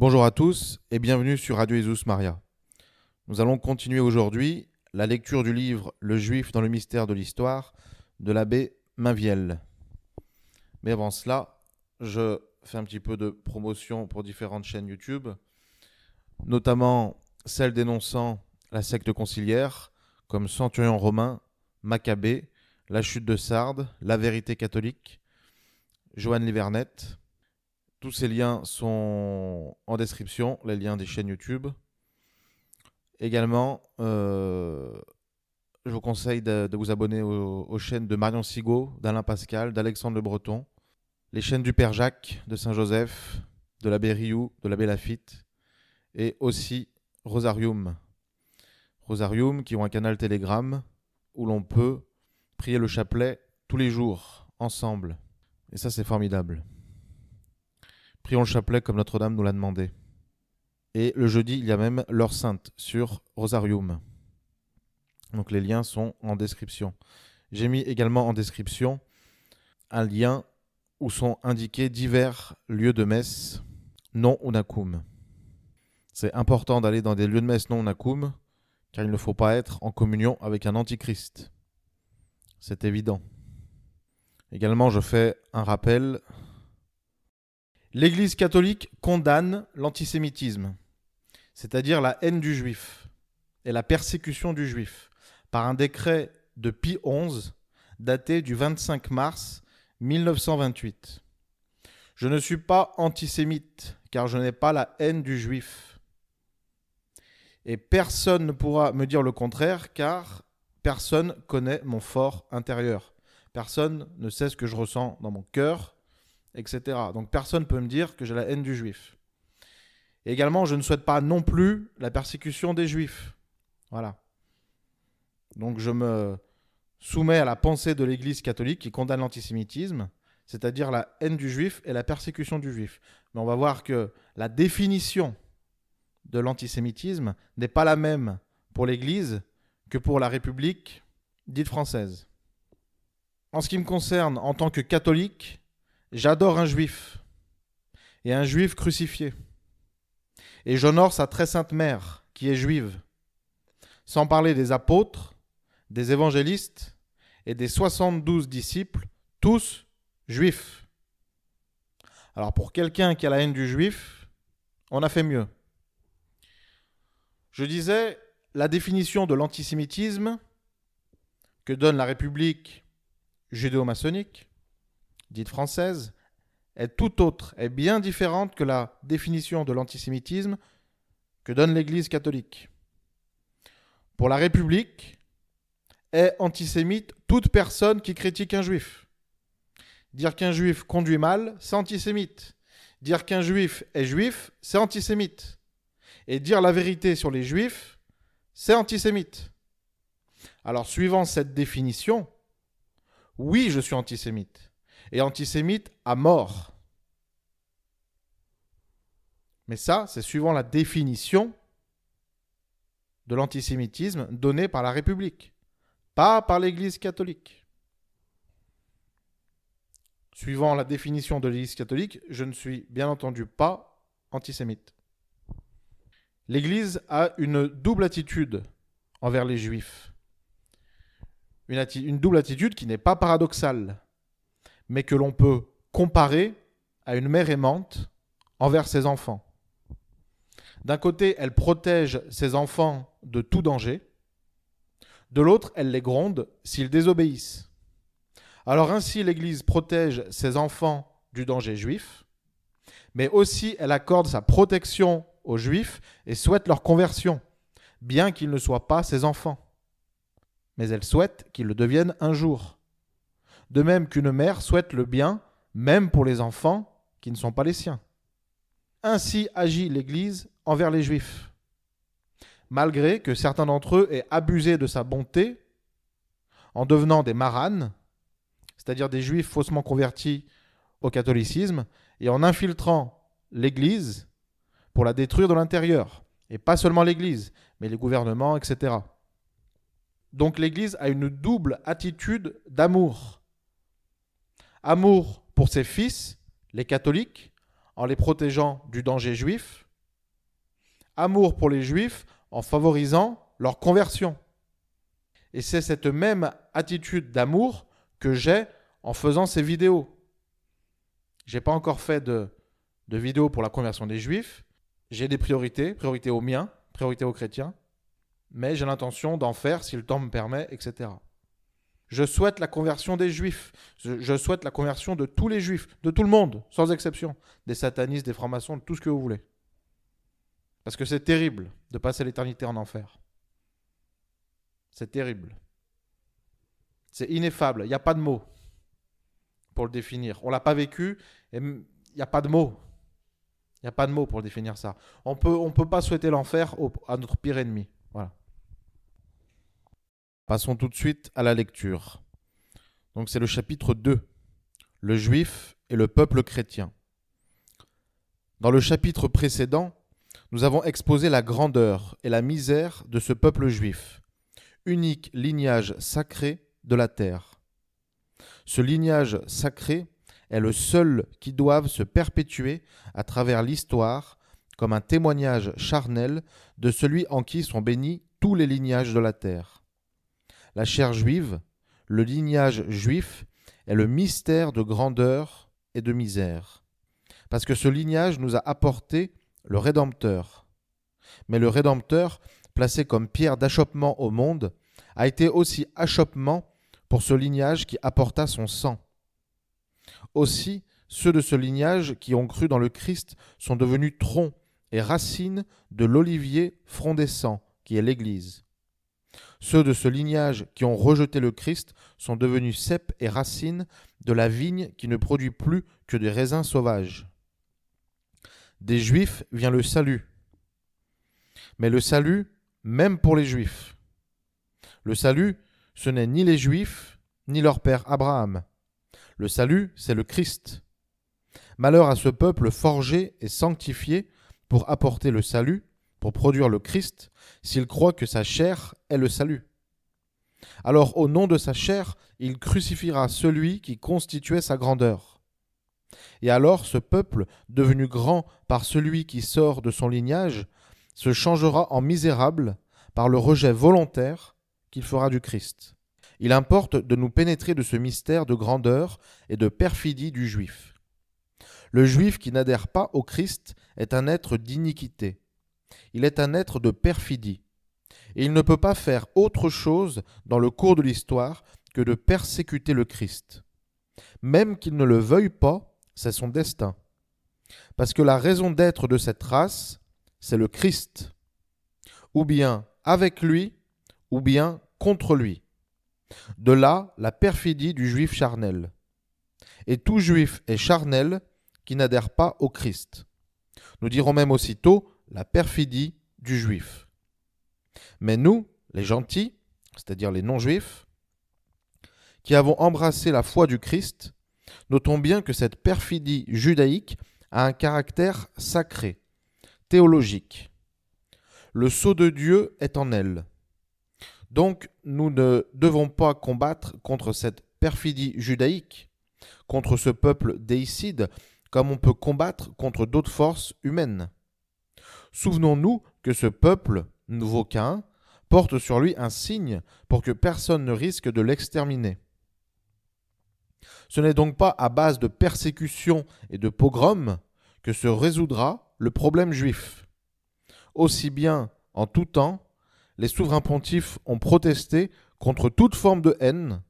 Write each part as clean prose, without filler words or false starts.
Bonjour à tous et bienvenue sur Radio Jhesus Maria. Nous allons continuer aujourd'hui la lecture du livre Le juif dans le mystère de l'Histoire de l'abbé Mainvielle. Mais avant cela, je fais un petit peu de promotion pour différentes chaînes YouTube, notamment celle dénonçant la secte conciliaire, comme Centurion Romain, Maccabée, La Chute de Sardes, La Vérité Catholique, Joanne Livernette. Tous ces liens sont en description, les liens des chaînes YouTube. Également, je vous conseille de vous abonner aux chaînes de Marion Sigaud, d'Alain Pascal, d'Alexandre Le Breton, les chaînes du Père Jacques, de Saint-Joseph, de l'abbé Rioux, de l'abbé Lafitte, et aussi Rosarium. Rosarium qui ont un canal Telegram où l'on peut prier le chapelet tous les jours, ensemble. Et ça, c'est formidable. Prions le chapelet comme Notre-Dame nous l'a demandé. Et le jeudi, il y a même l'heure sainte sur Rosarium. Donc les liens sont en description. J'ai mis également en description un lien où sont indiqués divers lieux de messe non unacum. C'est important d'aller dans des lieux de messe non unacum, car il ne faut pas être en communion avec un antichrist. C'est évident. Également, je fais un rappel. L'Église catholique condamne l'antisémitisme, c'est-à-dire la haine du juif et la persécution du juif, par un décret de Pie XI daté du 25 mars 1928. Je ne suis pas antisémite car je n'ai pas la haine du juif. Et personne ne pourra me dire le contraire car personne connaît mon fort intérieur. Personne ne sait ce que je ressens dans mon cœur, etc. Donc personne ne peut me dire que j'ai la haine du juif. Et également, je ne souhaite pas non plus la persécution des juifs. Voilà. Donc je me soumets à la pensée de l'Église catholique qui condamne l'antisémitisme, c'est-à-dire la haine du juif et la persécution du juif. Mais on va voir que la définition de l'antisémitisme n'est pas la même pour l'Église que pour la République dite française. En ce qui me concerne, en tant que catholique, j'adore un juif et un juif crucifié. Et j'honore sa très sainte mère qui est juive. Sans parler des apôtres, des évangélistes et des 72 disciples, tous juifs. Alors pour quelqu'un qui a la haine du juif, on a fait mieux. Je disais, la définition de l'antisémitisme que donne la République judéo-maçonnique dite française, est tout autre, est bien différente que la définition de l'antisémitisme que donne l'Église catholique. Pour la République, est antisémite toute personne qui critique un juif. Dire qu'un juif conduit mal, c'est antisémite. Dire qu'un juif est juif, c'est antisémite. Et dire la vérité sur les juifs, c'est antisémite. Alors, suivant cette définition, oui, je suis antisémite. Et antisémite à mort. Mais ça, c'est suivant la définition de l'antisémitisme donnée par la République, pas par l'Église catholique. Suivant la définition de l'Église catholique, je ne suis bien entendu pas antisémite. L'Église a une double attitude envers les Juifs. Une double attitude qui n'est pas paradoxale, mais que l'on peut comparer à une mère aimante envers ses enfants. D'un côté, elle protège ses enfants de tout danger. De l'autre, elle les gronde s'ils désobéissent. Alors ainsi, l'Église protège ses enfants du danger juif, mais aussi elle accorde sa protection aux juifs et souhaite leur conversion, bien qu'ils ne soient pas ses enfants. Mais elle souhaite qu'ils le deviennent un jour. De même qu'une mère souhaite le bien, même pour les enfants qui ne sont pas les siens. Ainsi agit l'Église envers les Juifs. Malgré que certains d'entre eux aient abusé de sa bonté en devenant des maranes, c'est-à-dire des Juifs faussement convertis au catholicisme, et en infiltrant l'Église pour la détruire de l'intérieur. Et pas seulement l'Église, mais les gouvernements, etc. Donc l'Église a une double attitude d'amour. Amour pour ses fils, les catholiques, en les protégeant du danger juif, amour pour les Juifs en favorisant leur conversion. Et c'est cette même attitude d'amour que j'ai en faisant ces vidéos. Je n'ai pas encore fait de vidéos pour la conversion des Juifs. J'ai des priorités, priorité aux miens, priorité aux chrétiens, mais j'ai l'intention d'en faire si le temps me permet, etc. Je souhaite la conversion des Juifs. Je souhaite la conversion de tous les Juifs, de tout le monde, sans exception. Des satanistes, des francs-maçons, de tout ce que vous voulez. Parce que c'est terrible de passer l'éternité en enfer. C'est terrible. C'est ineffable. Il n'y a pas de mots pour le définir. On ne l'a pas vécu et il n'y a pas de mots. Il n'y a pas de mots pour définir ça. On peut pas souhaiter l'enfer à notre pire ennemi. Voilà. Passons tout de suite à la lecture. Donc c'est le chapitre 2, le Juif et le peuple chrétien. Dans le chapitre précédent, nous avons exposé la grandeur et la misère de ce peuple juif, unique lignage sacré de la terre. Ce lignage sacré est le seul qui doive se perpétuer à travers l'histoire comme un témoignage charnel de celui en qui sont bénis tous les lignages de la terre. La chair juive, le lignage juif, est le mystère de grandeur et de misère, parce que ce lignage nous a apporté le Rédempteur. Mais le Rédempteur, placé comme pierre d'achoppement au monde, a été aussi achoppement pour ce lignage qui apporta son sang. Aussi, ceux de ce lignage qui ont cru dans le Christ sont devenus troncs et racines de l'olivier frondescent qui est l'Église. Ceux de ce lignage qui ont rejeté le Christ sont devenus ceps et racines de la vigne qui ne produit plus que des raisins sauvages. Des Juifs vient le salut. Mais le salut, même pour les Juifs. Le salut, ce n'est ni les Juifs, ni leur père Abraham. Le salut, c'est le Christ. Malheur à ce peuple forgé et sanctifié pour apporter le salut, pour produire le Christ, s'il croit que sa chair est le salut. Alors au nom de sa chair, il crucifiera celui qui constituait sa grandeur. Et alors ce peuple, devenu grand par celui qui sort de son lignage, se changera en misérable par le rejet volontaire qu'il fera du Christ. Il importe de nous pénétrer de ce mystère de grandeur et de perfidie du Juif. Le Juif qui n'adhère pas au Christ est un être d'iniquité. Il est un être de perfidie. Et il ne peut pas faire autre chose dans le cours de l'histoire que de persécuter le Christ. Même qu'il ne le veuille pas, c'est son destin. Parce que la raison d'être de cette race, c'est le Christ. Ou bien avec lui, ou bien contre lui. De là, la perfidie du juif charnel. Et tout juif est charnel qui n'adhère pas au Christ. Nous dirons même aussitôt la perfidie du juif. Mais nous, les gentils, c'est-à-dire les non-juifs, qui avons embrassé la foi du Christ, notons bien que cette perfidie judaïque a un caractère sacré, théologique. Le sceau de Dieu est en elle. Donc, nous ne devons pas combattre contre cette perfidie judaïque, contre ce peuple déicide, comme on peut combattre contre d'autres forces humaines. Souvenons-nous que ce peuple, nouveau Caïn, porte sur lui un signe pour que personne ne risque de l'exterminer. Ce n'est donc pas à base de persécutions et de pogroms que se résoudra le problème juif. Aussi bien, en tout temps, les souverains pontifes ont protesté contre toute forme de haine,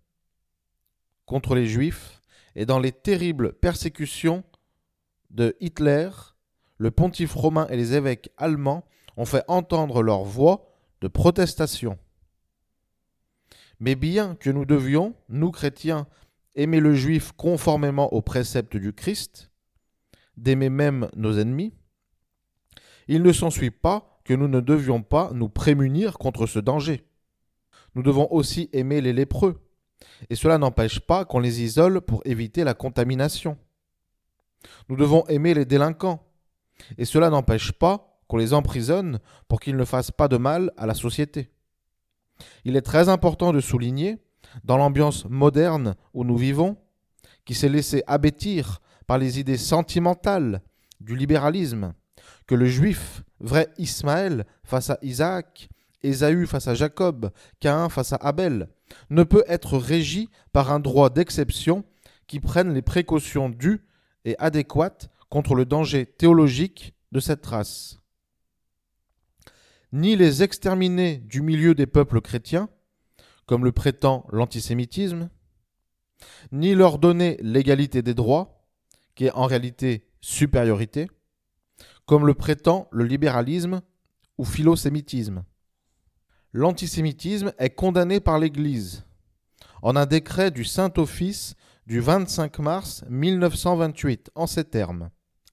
contre les juifs, et dans les terribles persécutions de Hitler, le pontife romain et les évêques allemands ont fait entendre leur voix de protestation. Mais bien que nous devions, nous chrétiens, aimer le juif conformément aux préceptes du Christ, d'aimer même nos ennemis, il ne s'ensuit pas que nous ne devions pas nous prémunir contre ce danger. Nous devons aussi aimer les lépreux, et cela n'empêche pas qu'on les isole pour éviter la contamination. Nous devons aimer les délinquants, et cela n'empêche pas qu'on les emprisonne pour qu'ils ne fassent pas de mal à la société. Il est très important de souligner, dans l'ambiance moderne où nous vivons, qui s'est laissée abêtir par les idées sentimentales du libéralisme, que le juif, vrai Ismaël face à Isaac, Ésaü face à Jacob, Caïn face à Abel, ne peut être régi par un droit d'exception qui prenne les précautions dues et adéquates contre le danger théologique de cette race. Ni les exterminés du milieu des peuples chrétiens, comme le prétend l'antisémitisme, ni leur donner l'égalité des droits, qui est en réalité supériorité, comme le prétend le libéralisme ou philosémitisme. L'antisémitisme est condamné par l'Église en un décret du Saint-Office du 25 mars 1928, en ces termes,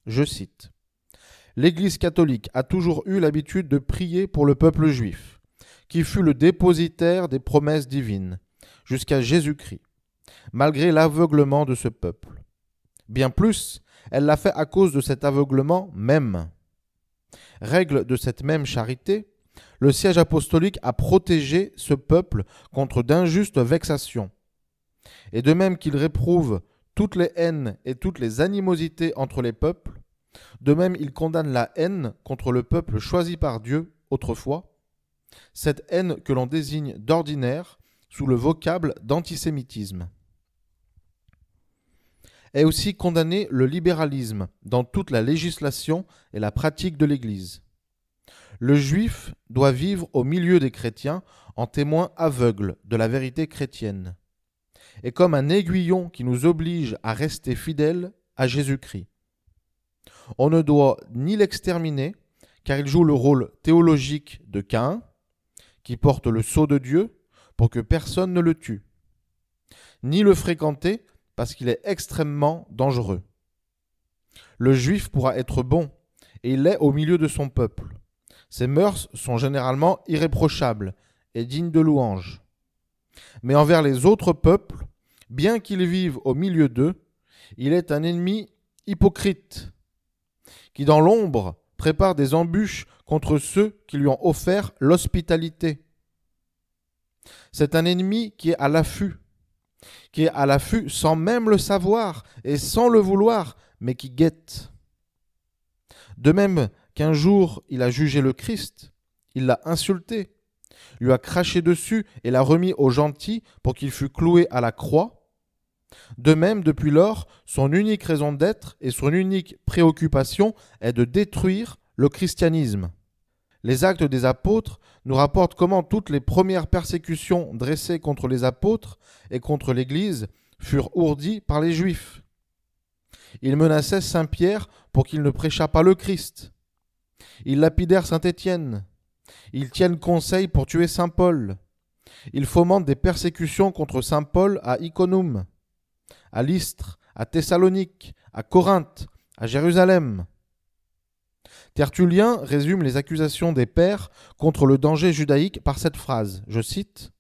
je cite, « L'Église catholique a toujours eu l'habitude de prier pour le peuple juif, qui fut le dépositaire des promesses divines, jusqu'à Jésus-Christ, malgré l'aveuglement de ce peuple. Bien plus, elle l'a fait à cause de cet aveuglement même. Règle de cette même charité, le siège apostolique a protégé ce peuple contre d'injustes vexations. Et de même qu'il réprouve toutes les haines et toutes les animosités entre les peuples, de même il condamne la haine contre le peuple choisi par Dieu autrefois, cette haine que l'on désigne d'ordinaire sous le vocable d'antisémitisme. Est aussi condamné le libéralisme dans toute la législation et la pratique de l'Église. Le juif doit vivre au milieu des chrétiens en témoin aveugle de la vérité chrétienne, et comme un aiguillon qui nous oblige à rester fidèles à Jésus-Christ. On ne doit ni l'exterminer, car il joue le rôle théologique de Caïn, qui porte le sceau de Dieu pour que personne ne le tue, ni le fréquenter, parce qu'il est extrêmement dangereux. Le juif pourra être bon, et il est au milieu de son peuple. Ses mœurs sont généralement irréprochables et dignes de louange. Mais envers les autres peuples, bien qu'ils vivent au milieu d'eux, il est un ennemi hypocrite, qui dans l'ombre prépare des embûches contre ceux qui lui ont offert l'hospitalité. C'est un ennemi qui est à l'affût sans même le savoir et sans le vouloir, mais qui guette. De même qu'un jour il a jugé le Christ, il l'a insulté, lui a craché dessus et l'a remis aux gentils pour qu'il fût cloué à la croix. De même, depuis lors, son unique raison d'être et son unique préoccupation est de détruire le christianisme. Les actes des apôtres nous rapportent comment toutes les premières persécutions dressées contre les apôtres et contre l'Église furent ourdies par les Juifs. Ils menaçaient Saint-Pierre pour qu'il ne prêchât pas le Christ. Ils lapidèrent Saint-Étienne. Ils tiennent conseil pour tuer Saint-Paul. Ils fomentent des persécutions contre Saint-Paul à Iconium, à Lystre, à Thessalonique, à Corinthe, à Jérusalem. Tertullien résume les accusations des pères contre le danger judaïque par cette phrase, je cite,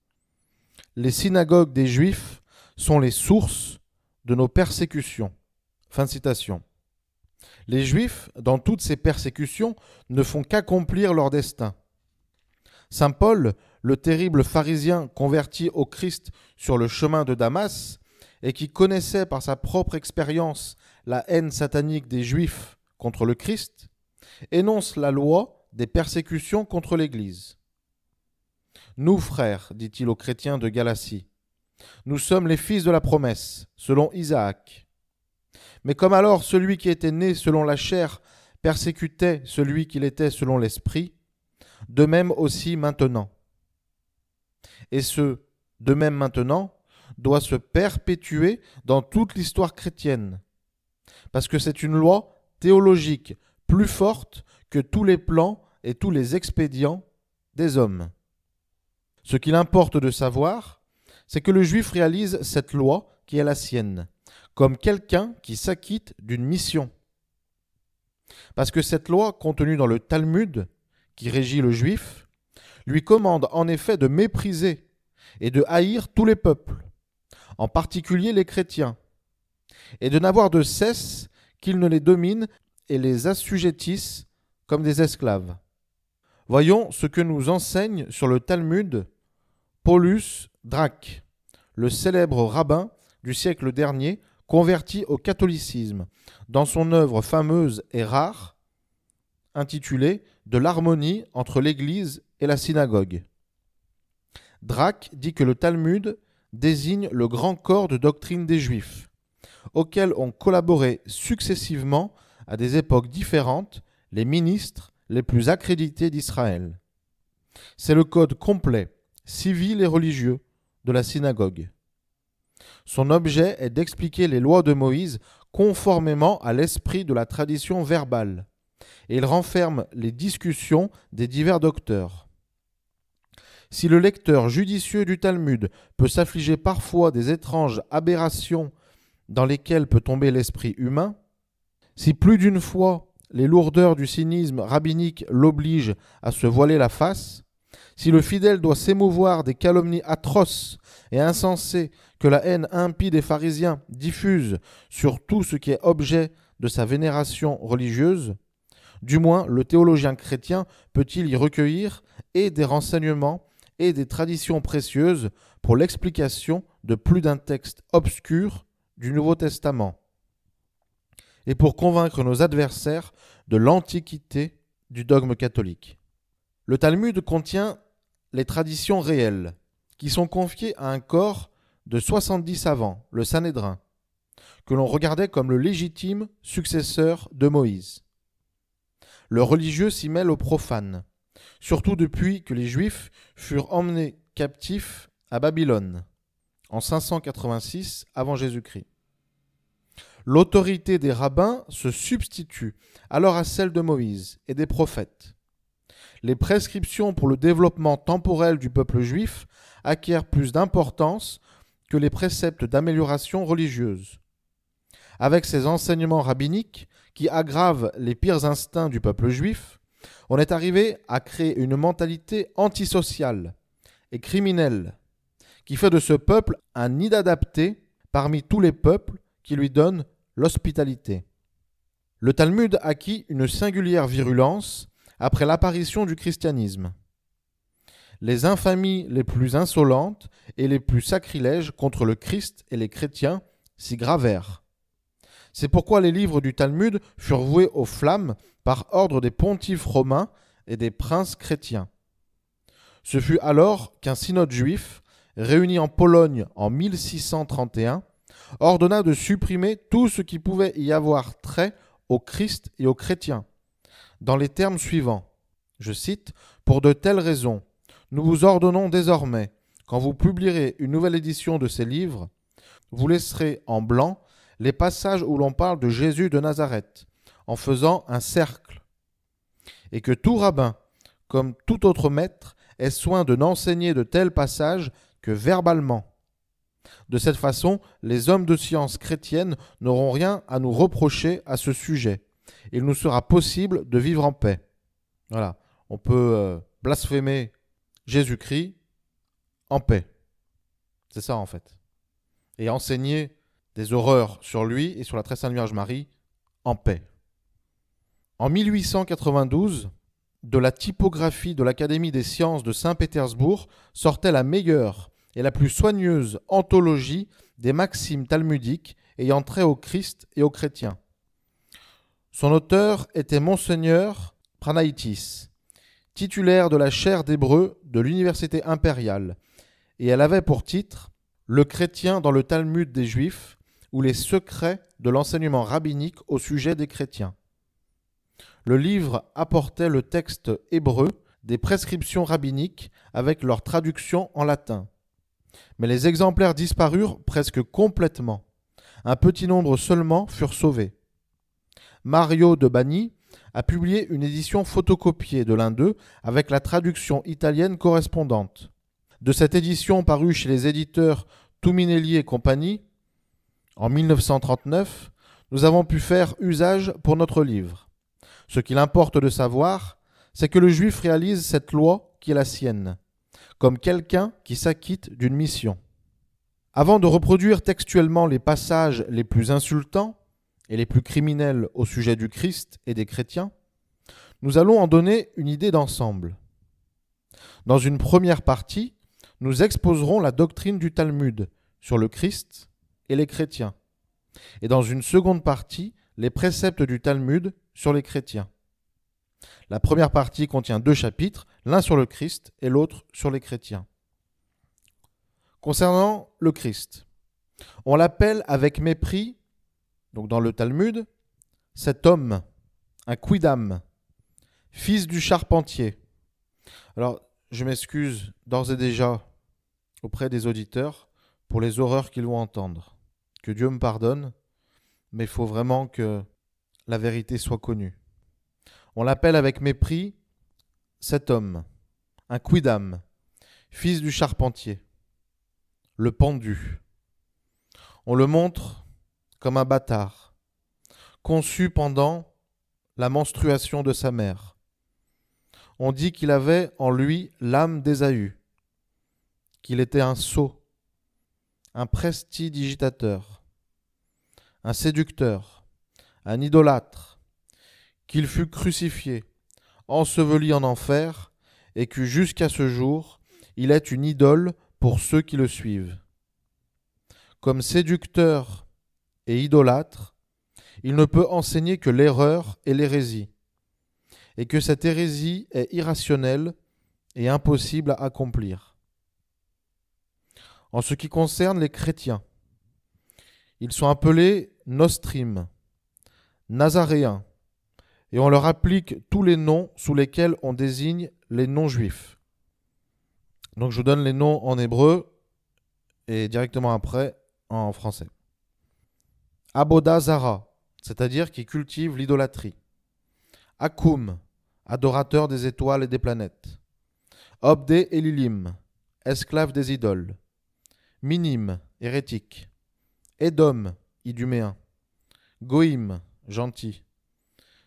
« Les synagogues des Juifs sont les sources de nos persécutions. » Fin de citation. Les Juifs, dans toutes ces persécutions, ne font qu'accomplir leur destin. Saint Paul, le terrible pharisien converti au Christ sur le chemin de Damas et qui connaissait par sa propre expérience la haine satanique des Juifs contre le Christ, énonce la loi des persécutions contre l'Église. « Nous, frères, dit-il aux chrétiens de Galatie, nous sommes les fils de la promesse, selon Isaac. » Mais comme alors celui qui était né selon la chair persécutait celui qui l'était selon l'esprit, de même aussi maintenant. Et ce « de même maintenant » doit se perpétuer dans toute l'histoire chrétienne, parce que c'est une loi théologique plus forte que tous les plans et tous les expédients des hommes. Ce qu'il importe de savoir, c'est que le Juif réalise cette loi qui est la sienne, comme quelqu'un qui s'acquitte d'une mission. Parce que cette loi, contenue dans le Talmud, qui régit le Juif, lui commande en effet de mépriser et de haïr tous les peuples, en particulier les chrétiens, et de n'avoir de cesse qu'ils ne les dominent et les assujettissent comme des esclaves. Voyons ce que nous enseigne sur le Talmud Paulus Drach, le célèbre rabbin du siècle dernier, converti au catholicisme, dans son œuvre fameuse et rare, « intitulé « De l'harmonie entre l'Église et la synagogue ». Drach dit que le Talmud désigne le grand corps de doctrine des Juifs, auquel ont collaboré successivement à des époques différentes les ministres les plus accrédités d'Israël. C'est le code complet, civil et religieux, de la synagogue. Son objet est d'expliquer les lois de Moïse conformément à l'esprit de la tradition verbale, et il renferme les discussions des divers docteurs. Si le lecteur judicieux du Talmud peut s'affliger parfois des étranges aberrations dans lesquelles peut tomber l'esprit humain, si plus d'une fois les lourdeurs du cynisme rabbinique l'obligent à se voiler la face, si le fidèle doit s'émouvoir des calomnies atroces et insensées que la haine impie des pharisiens diffuse sur tout ce qui est objet de sa vénération religieuse, du moins le théologien chrétien peut-il y recueillir et des renseignements et des traditions précieuses pour l'explication de plus d'un texte obscur du Nouveau Testament, et pour convaincre nos adversaires de l'antiquité du dogme catholique. Le Talmud contient les traditions réelles, qui sont confiées à un corps de 70 savants, le Sanhédrin, que l'on regardait comme le légitime successeur de Moïse. Le religieux s'y mêle au profane, surtout depuis que les Juifs furent emmenés captifs à Babylone, en 586 avant Jésus-Christ. L'autorité des rabbins se substitue alors à celle de Moïse et des prophètes. Les prescriptions pour le développement temporel du peuple juif acquièrent plus d'importance que les préceptes d'amélioration religieuse. Avec ces enseignements rabbiniques qui aggravent les pires instincts du peuple juif, on est arrivé à créer une mentalité antisociale et criminelle qui fait de ce peuple un inadapté parmi tous les peuples qui lui donnent l'hospitalité. Le Talmud acquit une singulière virulence après l'apparition du christianisme. Les infamies les plus insolentes et les plus sacrilèges contre le Christ et les chrétiens s'y gravèrent. C'est pourquoi les livres du Talmud furent voués aux flammes par ordre des pontifes romains et des princes chrétiens. Ce fut alors qu'un synode juif, réuni en Pologne en 1631, ordonna de supprimer tout ce qui pouvait y avoir trait au Christ et aux chrétiens, dans les termes suivants, je cite, « Pour de telles raisons, nous vous ordonnons désormais, quand vous publierez une nouvelle édition de ces livres, vous laisserez en blanc les passages où l'on parle de Jésus de Nazareth, en faisant un cercle, et que tout rabbin, comme tout autre maître, ait soin de n'enseigner de tels passages que verbalement. De cette façon, les hommes de science chrétienne n'auront rien à nous reprocher à ce sujet. Il nous sera possible de vivre en paix. » Voilà, on peut blasphémer Jésus-Christ en paix. C'est ça en fait. Et enseigner des horreurs sur lui et sur la très sainte Vierge Marie en paix. En 1892, de la typographie de l'Académie des sciences de Saint-Pétersbourg sortait la meilleure et la plus soigneuse anthologie des maximes talmudiques ayant trait au Christ et aux chrétiens. Son auteur était Monseigneur Pranaitis, titulaire de la chaire d'hébreu de l'Université impériale, et elle avait pour titre « Le chrétien dans le Talmud des Juifs ou les secrets de l'enseignement rabbinique au sujet des chrétiens ». Le livre apportait le texte hébreu des prescriptions rabbiniques avec leur traduction en latin. Mais les exemplaires disparurent presque complètement. Un petit nombre seulement furent sauvés. Mario de Bagni a publié une édition photocopiée de l'un d'eux avec la traduction italienne correspondante. De cette édition parue chez les éditeurs Tuminelli et compagnie, en 1939, nous avons pu faire usage pour notre livre. Ce qu'il importe de savoir, c'est que le Juif réalise cette loi qui est la sienne, comme quelqu'un qui s'acquitte d'une mission. Avant de reproduire textuellement les passages les plus insultants et les plus criminels au sujet du Christ et des chrétiens, nous allons en donner une idée d'ensemble. Dans une première partie, nous exposerons la doctrine du Talmud sur le Christ et les chrétiens, et dans une seconde partie, les préceptes du Talmud sur les chrétiens. La première partie contient deux chapitres, l'un sur le Christ et l'autre sur les chrétiens. Concernant le Christ, on l'appelle avec mépris, donc dans le Talmud, cet homme, un quidam, fils du charpentier. Alors, je m'excuse d'ores et déjà auprès des auditeurs pour les horreurs qu'ils vont entendre. Que Dieu me pardonne, mais il faut vraiment que la vérité soit connue. On l'appelle avec mépris cet homme, un quidam, fils du charpentier, le pendu. On le montre comme un bâtard, conçu pendant la menstruation de sa mère. On dit qu'il avait en lui l'âme d'Ésaü, qu'il était un sot, un prestidigitateur, un séducteur, un idolâtre, qu'il fut crucifié, enseveli en enfer, et que jusqu'à ce jour, il est une idole pour ceux qui le suivent. Comme séducteur et idolâtre, il ne peut enseigner que l'erreur et l'hérésie, et que cette hérésie est irrationnelle et impossible à accomplir. En ce qui concerne les chrétiens, ils sont appelés nostrimes, nazaréens, et on leur applique tous les noms sous lesquels on désigne les non-juifs. Donc je vous donne les noms en hébreu et directement après en français. Aboda Zara, c'est-à-dire qui cultive l'idolâtrie. Akoum, adorateur des étoiles et des planètes. Obdé Elilim, esclave des idoles. Minim, hérétique. Edom, iduméen. Goïm, gentil.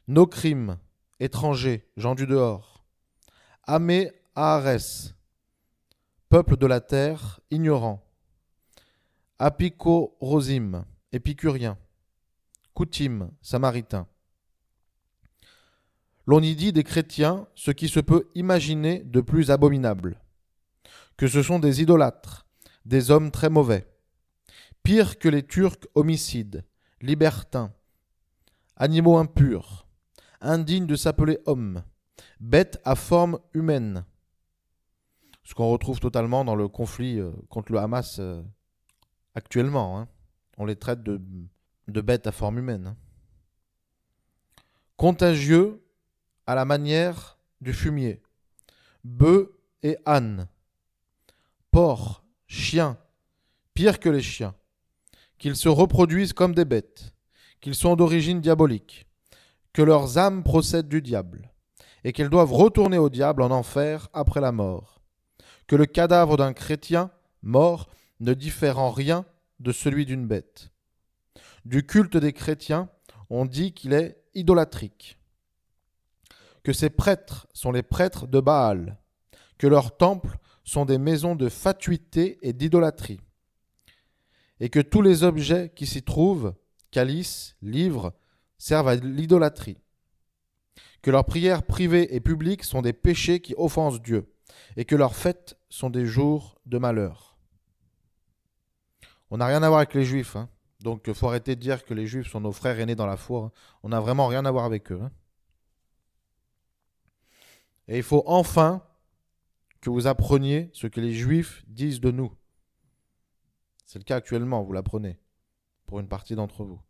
Nokrim, étranger, gens du dehors. Amé Ahares, peuple de la terre, ignorant. Apicorosim, épicurien. Coutim, samaritain. L'on y dit des chrétiens ce qui se peut imaginer de plus abominable, que ce sont des idolâtres, des hommes très mauvais, pires que les Turcs homicides, libertins, animaux impurs, indignes de s'appeler hommes, bêtes à forme humaine, ce qu'on retrouve totalement dans le conflit contre le Hamas actuellement. Hein. On les traite de bêtes à forme humaine. Hein. Contagieux, à la manière du fumier, bœuf et âne, porc, chien, pire que les chiens, qu'ils se reproduisent comme des bêtes, qu'ils sont d'origine diabolique, que leurs âmes procèdent du diable, et qu'elles doivent retourner au diable en enfer après la mort, que le cadavre d'un chrétien mort ne diffère en rien de celui d'une bête. Du culte des chrétiens, on dit qu'il est idolâtrique, que ces prêtres sont les prêtres de Baal, que leurs temples sont des maisons de fatuité et d'idolâtrie, et que tous les objets qui s'y trouvent, calices, livres, servent à l'idolâtrie, que leurs prières privées et publiques sont des péchés qui offensent Dieu, et que leurs fêtes sont des jours de malheur. On n'a rien à voir avec les Juifs, hein. Donc il faut arrêter de dire que les Juifs sont nos frères aînés dans la foi, hein. On n'a vraiment rien à voir avec eux, hein. Et il faut enfin que vous appreniez ce que les Juifs disent de nous. C'est le cas actuellement, vous l'apprenez, pour une partie d'entre vous.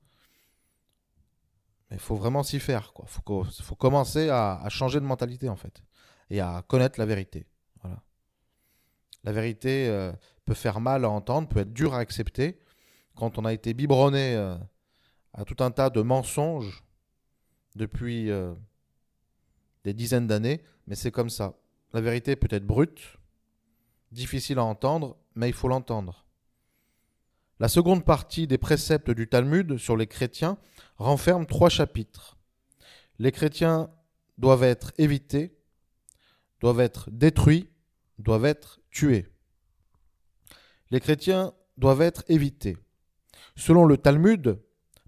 Mais il faut vraiment s'y faire, quoi. Faut commencer à changer de mentalité, en fait, et à connaître la vérité. Voilà. La vérité peut faire mal à entendre, peut être dure à accepter. Quand on a été biberonné à tout un tas de mensonges depuis des dizaines d'années, mais c'est comme ça. La vérité peut être brute, difficile à entendre, mais il faut l'entendre. La seconde partie des préceptes du Talmud sur les chrétiens renferme trois chapitres. Les chrétiens doivent être évités, doivent être détruits, doivent être tués. Les chrétiens doivent être évités. Selon le Talmud,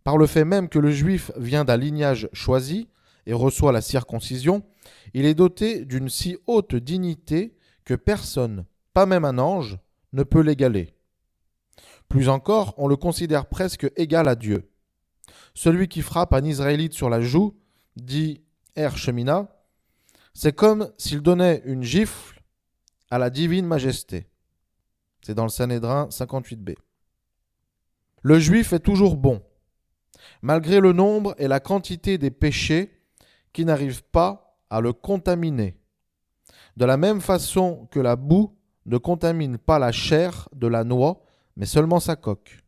par le fait même que le juif vient d'un lignage choisi, et reçoit la circoncision, il est doté d'une si haute dignité que personne, pas même un ange, ne peut l'égaler. Plus encore, on le considère presque égal à Dieu. Celui qui frappe un Israélite sur la joue, dit « Er Shemina », C'est comme s'il donnait une gifle à la divine majesté. C'est dans le Sanhédrin 58b. Le juif est toujours bon, malgré le nombre et la quantité des péchés qui n'arrivent pas à le contaminer, de la même façon que la boue ne contamine pas la chair de la noix, mais seulement sa coque.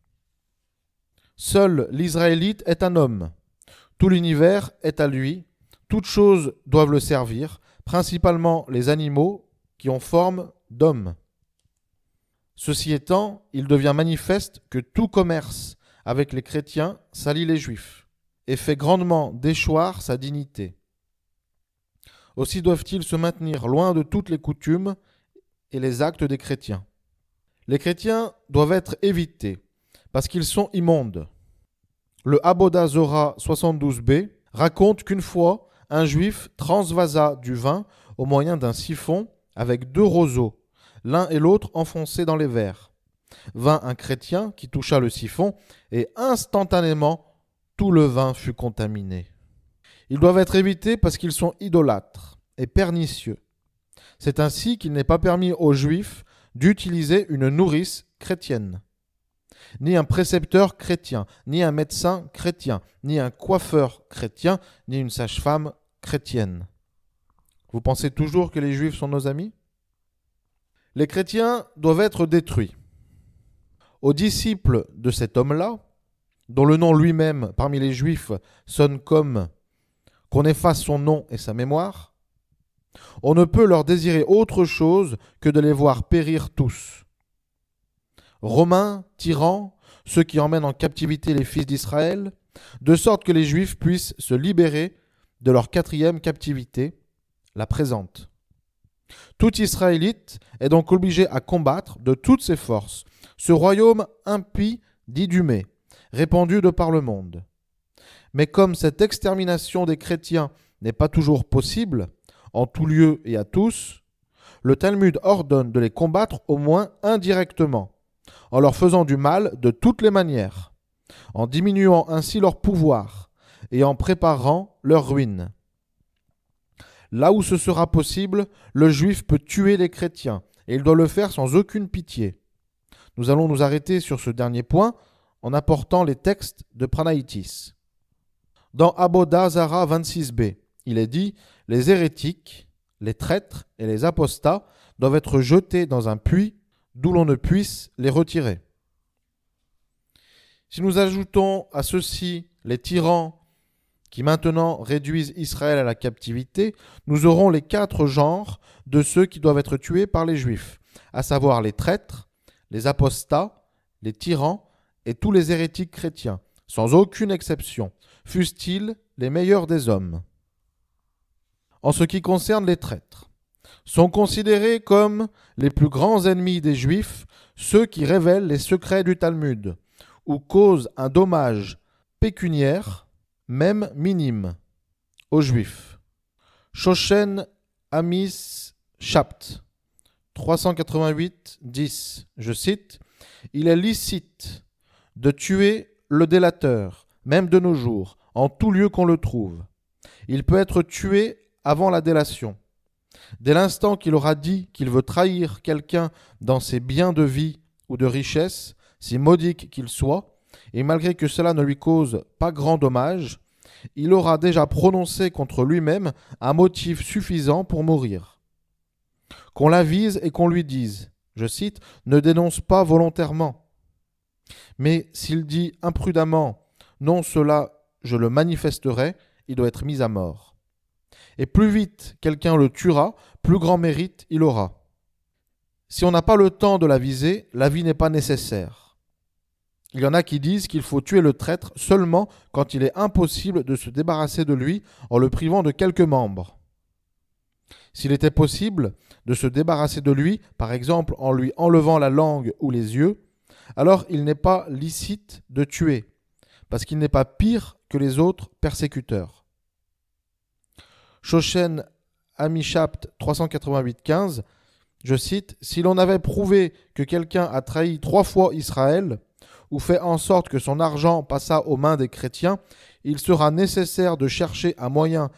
Seul l'Israélite est un homme. Tout l'univers est à lui. Toutes choses doivent le servir, principalement les animaux qui ont forme d'hommes. Ceci étant, il devient manifeste que tout commerce avec les chrétiens salit les juifs et fait grandement déchoir sa dignité. Aussi doivent-ils se maintenir loin de toutes les coutumes et les actes des chrétiens. Les chrétiens doivent être évités parce qu'ils sont immondes. Le Aboda Zora 72b raconte qu'une fois, un juif transvasa du vin au moyen d'un siphon avec deux roseaux, l'un et l'autre enfoncés dans les verres. Vint un chrétien qui toucha le siphon et instantanément, tout le vin fut contaminé. Ils doivent être évités parce qu'ils sont idolâtres et pernicieux. C'est ainsi qu'il n'est pas permis aux juifs d'utiliser une nourrice chrétienne, ni un précepteur chrétien, ni un médecin chrétien, ni un coiffeur chrétien, ni une sage-femme chrétienne. Vous pensez toujours que les juifs sont nos amis ? Les chrétiens doivent être détruits. Aux disciples de cet homme-là, dont le nom lui-même parmi les juifs sonne comme qu'on efface son nom et sa mémoire, on ne peut leur désirer autre chose que de les voir périr tous. Romains, tyrans, ceux qui emmènent en captivité les fils d'Israël, de sorte que les Juifs puissent se libérer de leur quatrième captivité, la présente. Tout Israélite est donc obligé à combattre de toutes ses forces ce royaume impie d'Idumée, répandu de par le monde. Mais comme cette extermination des chrétiens n'est pas toujours possible, en tout lieu et à tous, le Talmud ordonne de les combattre au moins indirectement, en leur faisant du mal de toutes les manières, en diminuant ainsi leur pouvoir et en préparant leur ruine. Là où ce sera possible, le juif peut tuer les chrétiens et il doit le faire sans aucune pitié. Nous allons nous arrêter sur ce dernier point en apportant les textes de Pranaitis. Dans Aboda Zara 26b, il est dit « Les hérétiques, les traîtres et les apostats doivent être jetés dans un puits d'où l'on ne puisse les retirer. » Si nous ajoutons à ceci les tyrans qui maintenant réduisent Israël à la captivité, nous aurons les quatre genres de ceux qui doivent être tués par les Juifs, à savoir les traîtres, les apostats, les tyrans et tous les hérétiques chrétiens, sans aucune exception, fussent-ils les meilleurs des hommes. En ce qui concerne les traîtres, sont considérés comme les plus grands ennemis des Juifs, ceux qui révèlent les secrets du Talmud, ou causent un dommage pécuniaire, même minime, aux Juifs. Shoshen Amis Chapt, 388-10, je cite, « Il est licite de tuer le délateur, même de nos jours, en tout lieu qu'on le trouve. Il peut être tué avant la délation. Dès l'instant qu'il aura dit qu'il veut trahir quelqu'un dans ses biens de vie ou de richesse, si modique qu'il soit, et malgré que cela ne lui cause pas grand dommage, il aura déjà prononcé contre lui-même un motif suffisant pour mourir. Qu'on l'avise et qu'on lui dise, je cite, « ne dénonce pas volontairement ». Mais s'il dit imprudemment « non, cela, je le manifesterai », il doit être mis à mort. Et plus vite quelqu'un le tuera, plus grand mérite il aura. Si on n'a pas le temps de l'aviser, l'avis n'est pas nécessaire. Il y en a qui disent qu'il faut tuer le traître seulement quand il est impossible de se débarrasser de lui en le privant de quelques membres. S'il était possible de se débarrasser de lui, par exemple en lui enlevant la langue ou les yeux, alors il n'est pas licite de tuer, parce qu'il n'est pas pire que les autres persécuteurs. Shoshen Amishapt 388-15, je cite « Si l'on avait prouvé que quelqu'un a trahi 3 fois Israël, ou fait en sorte que son argent passa aux mains des chrétiens, il sera nécessaire de chercher un moyen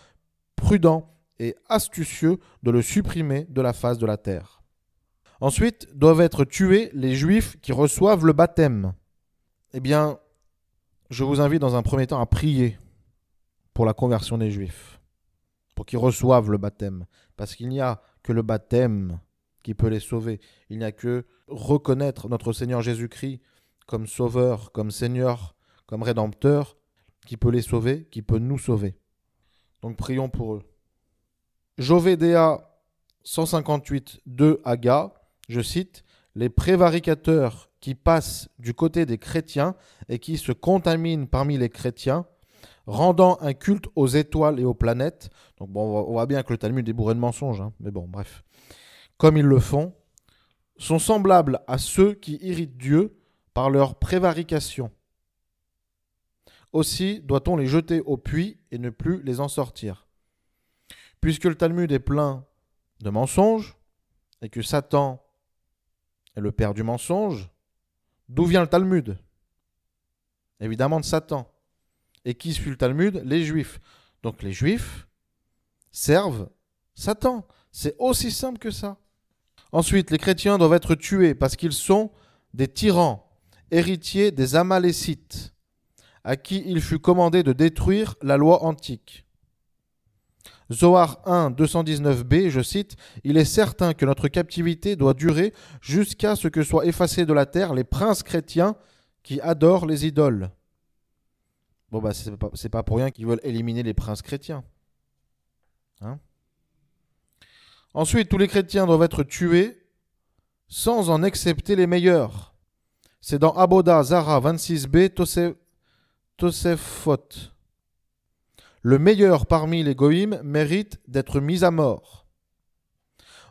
prudent et astucieux de le supprimer de la face de la terre. Ensuite, doivent être tués les Juifs qui reçoivent le baptême. Eh bien, je vous invite dans un premier temps à prier pour la conversion des Juifs, pour qu'ils reçoivent le baptême, parce qu'il n'y a que le baptême qui peut les sauver. Il n'y a que reconnaître notre Seigneur Jésus-Christ comme Sauveur, comme Seigneur, comme Rédempteur, qui peut les sauver, qui peut nous sauver. Donc prions pour eux. Jovédéa 158.2 Aga, je cite, « Les prévaricateurs qui passent du côté des chrétiens et qui se contaminent parmi les chrétiens, rendant un culte aux étoiles et aux planètes. » Donc bon, on voit bien que le Talmud est bourré de mensonges, hein, mais bon, bref. « Comme ils le font, sont semblables à ceux qui irritent Dieu par leur prévarication. Aussi doit-on les jeter au puits et ne plus les en sortir. » Puisque le Talmud est plein de mensonges et que Satan est le père du mensonge, d'où vient le Talmud? Évidemment de Satan. Et qui suit le Talmud? Les Juifs. Donc les Juifs servent Satan. C'est aussi simple que ça. Ensuite, les chrétiens doivent être tués parce qu'ils sont des tyrans, héritiers des Amalécites, à qui il fut commandé de détruire la loi antique. Zohar 1, 219b, je cite, « Il est certain que notre captivité doit durer jusqu'à ce que soient effacés de la terre les princes chrétiens qui adorent les idoles. » Bon, bah, c'est pas pour rien qu'ils veulent éliminer les princes chrétiens. Hein ? Ensuite, tous les chrétiens doivent être tués sans en excepter les meilleurs. C'est dans Aboda Zara 26b, Tosefot. Le meilleur parmi les goïms mérite d'être mis à mort.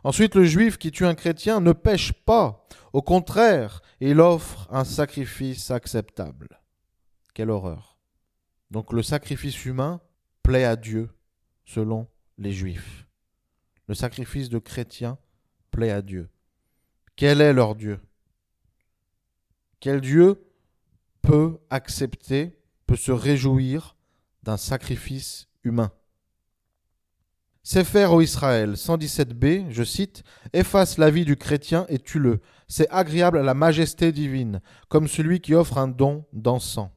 Ensuite, le juif qui tue un chrétien ne pêche pas. Au contraire, il offre un sacrifice acceptable. Quelle horreur. Donc le sacrifice humain plaît à Dieu, selon les juifs. Le sacrifice de chrétien plaît à Dieu. Quel est leur Dieu? Quel Dieu peut accepter, peut se réjouir d'un sacrifice humain? Séfer ô Israël 117b, je cite, « Efface la vie du chrétien et tue-le. C'est agréable à la majesté divine, comme celui qui offre un don d'encens. »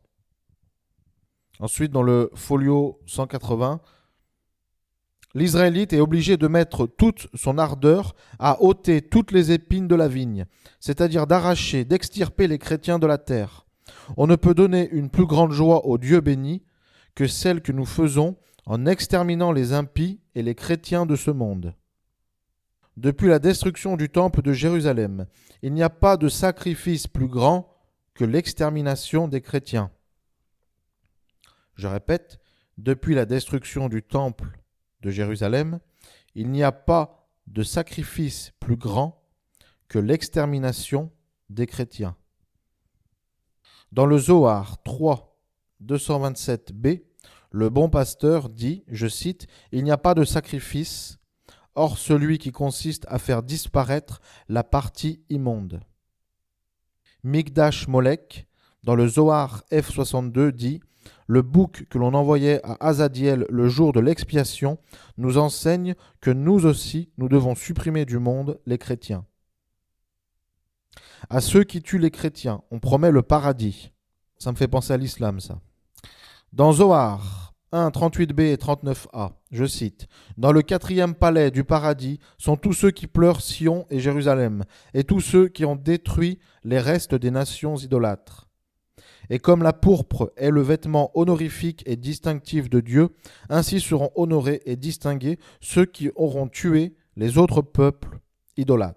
Ensuite, dans le folio 180, « L'Israélite est obligé de mettre toute son ardeur à ôter toutes les épines de la vigne, c'est-à-dire d'arracher, d'extirper les chrétiens de la terre. On ne peut donner une plus grande joie au Dieu béni que celle que nous faisons en exterminant les impies et les chrétiens de ce monde. Depuis la destruction du temple de Jérusalem, il n'y a pas de sacrifice plus grand que l'extermination des chrétiens. » Je répète, depuis la destruction du temple de Jérusalem, il n'y a pas de sacrifice plus grand que l'extermination des chrétiens. Dans le Zohar 3, 227b, le bon pasteur dit, je cite, « Il n'y a pas de sacrifice, hors celui qui consiste à faire disparaître la partie immonde. » Migdash Molek, dans le Zohar F62, dit, « Le bouc que l'on envoyait à Azadiel le jour de l'expiation nous enseigne que nous aussi, nous devons supprimer du monde les chrétiens. À ceux qui tuent les chrétiens, on promet le paradis. » Ça me fait penser à l'islam, ça. Dans Zohar 1, 38b et 39a, je cite, « Dans le 4e palais du paradis sont tous ceux qui pleurent Sion et Jérusalem, et tous ceux qui ont détruit les restes des nations idolâtres. Et comme la pourpre est le vêtement honorifique et distinctif de Dieu, ainsi seront honorés et distingués ceux qui auront tué les autres peuples idolâtres. »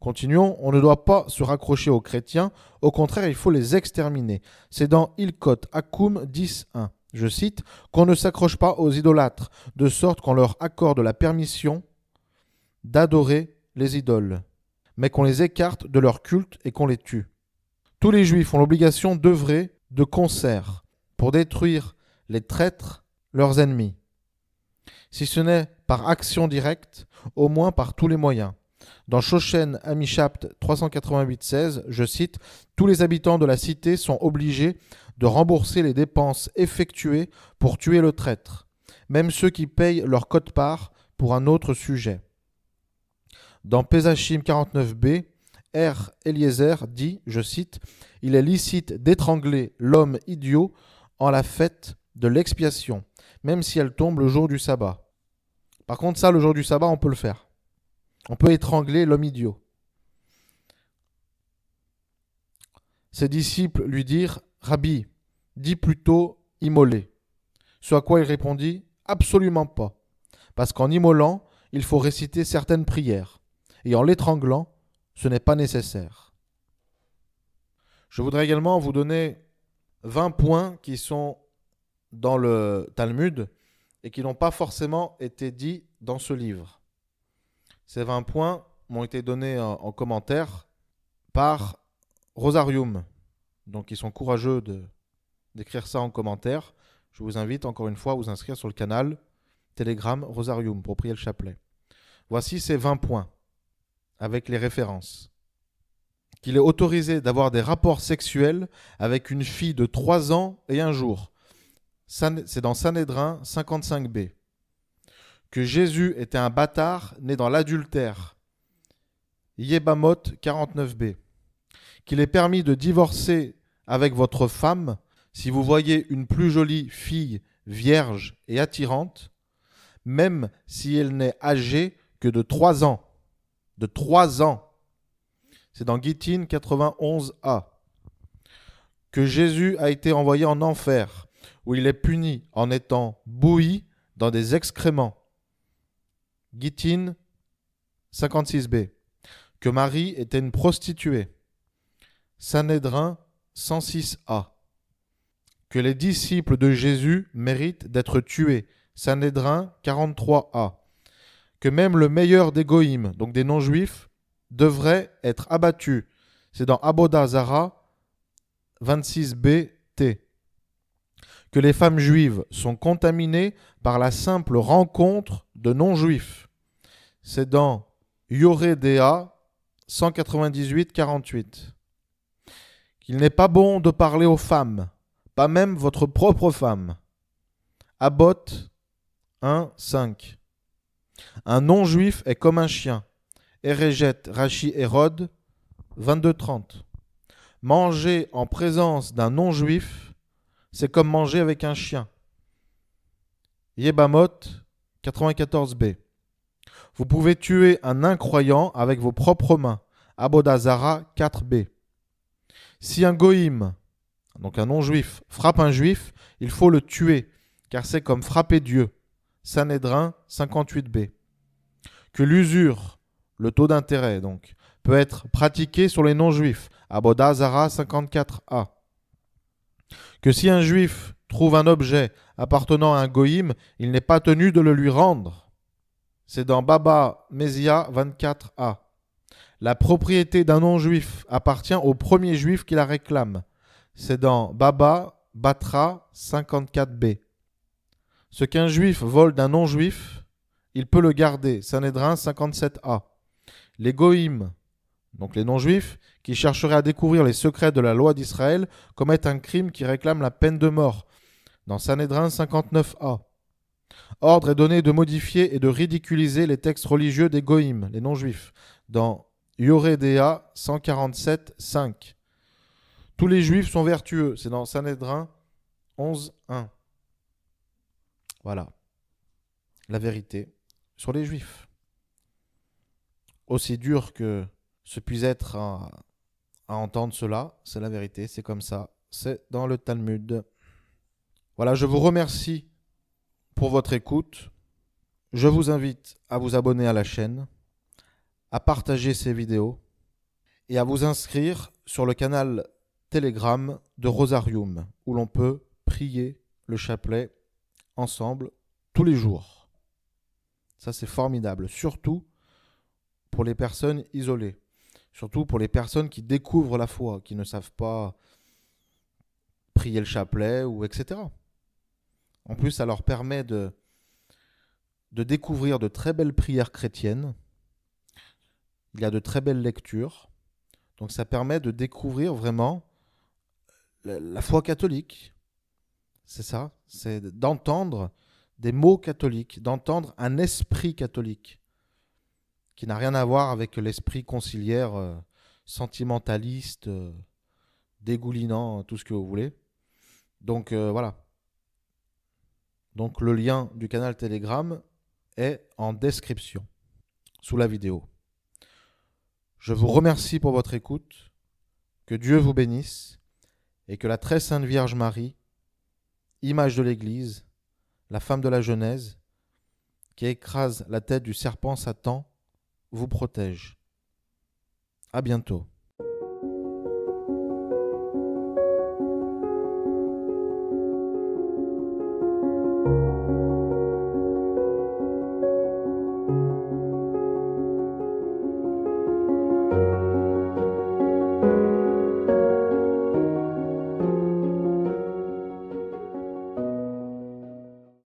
Continuons, on ne doit pas se raccrocher aux chrétiens, au contraire, il faut les exterminer. C'est dans Ilkot Akum 10.1, je cite, « Qu'on ne s'accroche pas aux idolâtres, de sorte qu'on leur accorde la permission d'adorer les idoles, mais qu'on les écarte de leur culte et qu'on les tue. Tous les Juifs ont l'obligation d'œuvrer de concert pour détruire les traîtres, leurs ennemis, si ce n'est par action directe, au moins par tous les moyens. » Dans Shoshen Amishapt 388-16, je cite, « Tous les habitants de la cité sont obligés de rembourser les dépenses effectuées pour tuer le traître, même ceux qui payent leur quote-part pour un autre sujet. Dans Pesachim 49b, R. Eliezer dit, je cite, « Il est licite d'étrangler l'homme idiot en la fête de l'expiation, même si elle tombe le jour du sabbat. » Par contre, ça, le jour du sabbat, on peut le faire. On peut étrangler l'homme idiot. Ses disciples lui dirent, « Rabbi, dis plutôt immoler. » Ce à quoi il répondit, « Absolument pas, parce qu'en immolant, il faut réciter certaines prières, et en l'étranglant, ce n'est pas nécessaire. » Je voudrais également vous donner 20 points qui sont dans le Talmud et qui n'ont pas forcément été dits dans ce livre. Ces 20 points m'ont été donnés en commentaire par Rosarium. Donc ils sont courageux d'écrire ça en commentaire. Je vous invite encore une fois à vous inscrire sur le canal Telegram Rosarium pour prier le chapelet. Voici ces 20 points. Avec les références. Qu'il est autorisé d'avoir des rapports sexuels avec une fille de 3 ans et un jour. C'est dans Sanhédrin 55b. Que Jésus était un bâtard né dans l'adultère. Yébamot 49b. Qu'il est permis de divorcer avec votre femme si vous voyez une plus jolie fille vierge et attirante, même si elle n'est âgée que de 3 ans. De 3 ans. C'est dans Gittin 91a. Que Jésus a été envoyé en enfer, où il est puni en étant bouilli dans des excréments. Gittin 56b. Que Marie était une prostituée. Sanhédrin 106a. Que les disciples de Jésus méritent d'être tués. Sanhédrin 43a. Que même le meilleur des goïms, donc des non-juifs, devrait être abattu. C'est dans Aboda Zara 26b-t. Que les femmes juives sont contaminées par la simple rencontre de non-juifs. C'est dans Yoredea 198-48. Qu'il n'est pas bon de parler aux femmes, pas même votre propre femme. Abot 1-5. Un non-juif est comme un chien. Érégète, Rachi, Hérode, 22-30. Manger en présence d'un non-juif, c'est comme manger avec un chien. Yébamot, 94b. Vous pouvez tuer un incroyant avec vos propres mains. Abodazara, 4b. Si un goïm, donc un non-juif, frappe un juif, il faut le tuer, car c'est comme frapper Dieu. Sanhédrin 58b. Que l'usure, le taux d'intérêt donc, peut être pratiqué sur les non-juifs. Aboda Zara 54a. Que si un juif trouve un objet appartenant à un goïm, il n'est pas tenu de le lui rendre. C'est dans Baba Mézia 24a. La propriété d'un non-juif appartient au premier juif qui la réclame. C'est dans Baba Batra 54b. Ce qu'un juif vole d'un non-juif, il peut le garder. Sanhédrin 57a. Les goïms, donc les non-juifs, qui chercheraient à découvrir les secrets de la loi d'Israël, commettent un crime qui réclame la peine de mort. Dans Sanhédrin 59a. Ordre est donné de modifier et de ridiculiser les textes religieux des goïms, les non-juifs. Dans Yoredea 147.5. Tous les juifs sont vertueux. C'est dans Sanhédrin 11.1. Voilà, la vérité sur les Juifs. Aussi dur que ce puisse être à entendre cela, c'est la vérité, c'est comme ça, c'est dans le Talmud. Voilà, je vous remercie pour votre écoute. Je vous invite à vous abonner à la chaîne, à partager ces vidéos et à vous inscrire sur le canal Telegram de Rosarium, où l'on peut prier le chapelet ensemble tous les jours. Ça, c'est formidable, surtout pour les personnes isolées, surtout pour les personnes qui découvrent la foi, qui ne savent pas prier le chapelet ou etc. En plus, ça leur permet de découvrir de très belles prières chrétiennes. Il y a de très belles lectures. Donc ça permet de découvrir vraiment la foi catholique. C'est ça, c'est d'entendre des mots catholiques, d'entendre un esprit catholique qui n'a rien à voir avec l'esprit conciliaire, sentimentaliste, dégoulinant, tout ce que vous voulez. Donc voilà. Donc le lien du canal Telegram est en description, sous la vidéo. Je vous remercie pour votre écoute, que Dieu vous bénisse et que la très sainte Vierge Marie, image de l'Église, la femme de la Genèse, qui écrase la tête du serpent Satan, vous protège. À bientôt.